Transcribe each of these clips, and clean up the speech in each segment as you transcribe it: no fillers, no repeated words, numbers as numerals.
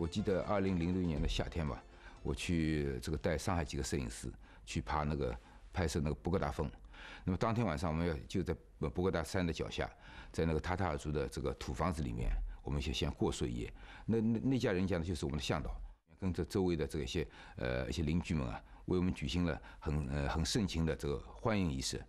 我记得2006年的夏天吧，我去这个带上海几个摄影师去爬那个拍摄那个博格达峰。那么当天晚上我们要就在博格达山的脚下，在那个塔塔尔族的这个土房子里面，我们先过睡一夜。那家人讲的就是我们的向导，跟着周围的这些一些邻居们啊，为我们举行了很盛情的这个欢迎仪式。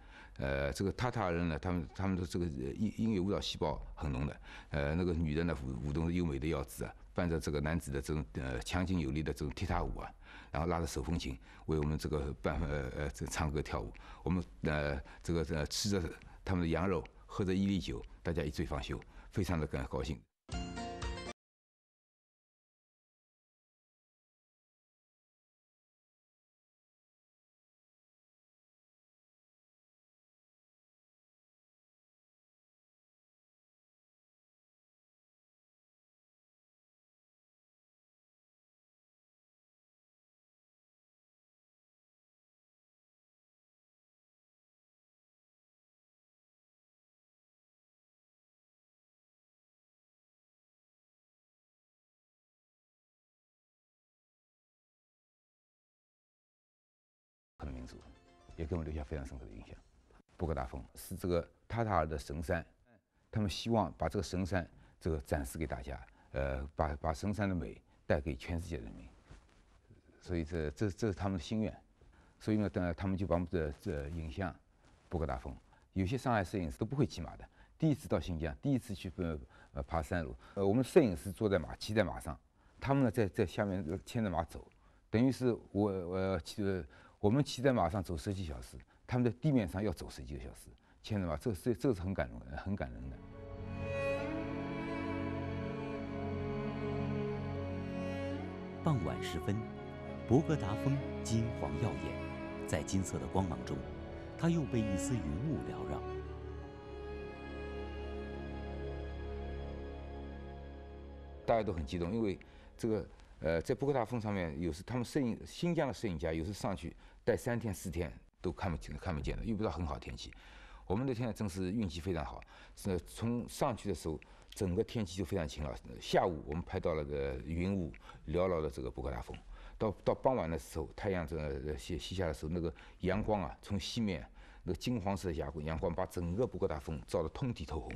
这个塔塔尔人呢，他们的这个音乐舞蹈细胞很浓的。那个女人呢，舞动优美的腰肢啊，伴着这个男子的这种强劲有力的这种踢踏舞啊，然后拉着手风琴为我们这个唱歌跳舞。我们吃着他们的羊肉，喝着伊犁酒，大家一醉方休，非常的高兴。的民族也给我留下非常深刻的印象。博格达峰是这个塔塔尔的神山，他们希望把这个神山这个展示给大家，把神山的美带给全世界人民，所以这是他们的心愿。所以呢，他们就把我们这影像博格达峰。有些上海摄影师都不会骑马的，第一次到新疆，第一次去爬山路，我们摄影师坐在马，骑在马上，他们呢在下面牵着马走，等于是我们骑在马上走10几小时，他们在地面上要走10几个小时，牵着马，这是很感人的。傍晚时分，博格达峰金黄耀眼，在金色的光芒中，它又被一丝云雾缭绕。大家都很激动，因为这个。在博格达峰上面，有时他们新疆的摄影家有时上去待3天4天都看不见的，遇不到很好天气。我们那天真是运气非常好，是从上去的时候，整个天气就非常晴朗。下午我们拍到了个云雾缭绕的这个博格达峰，到傍晚的时候，太阳西下的时候，那个阳光啊从西面那个金黄色的阳光把整个博格达峰照得通体透红。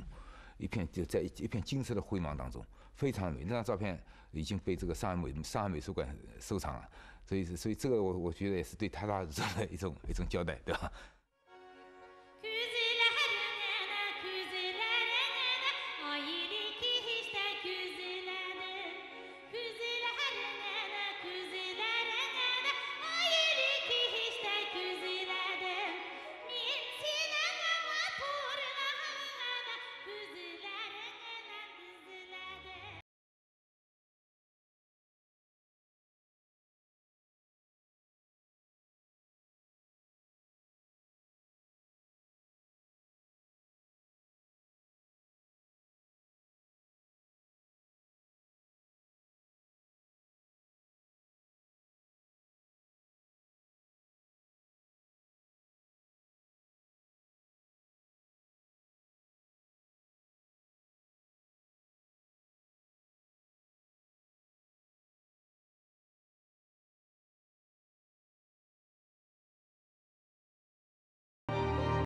就在一片金色的灰茫当中，非常美。那张照片已经被这个上海美术馆收藏了，所以这个我觉得也是对他的一种交代，对吧？